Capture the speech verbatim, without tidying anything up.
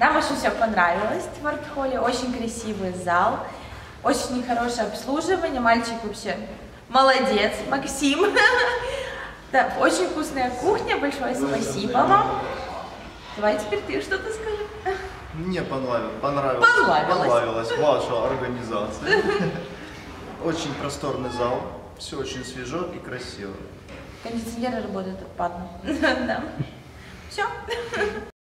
Нам очень все понравилось в арт-холле, очень красивый зал, очень хорошее обслуживание, мальчик вообще молодец, Максим. Да, очень вкусная кухня, большое спасибо вам. Давай теперь ты что-то скажи. Мне понравилось, понравилось, понравилась ваша организация. Очень просторный зал, все очень свежо и красиво. Кондиционеры работают отпадно. Все.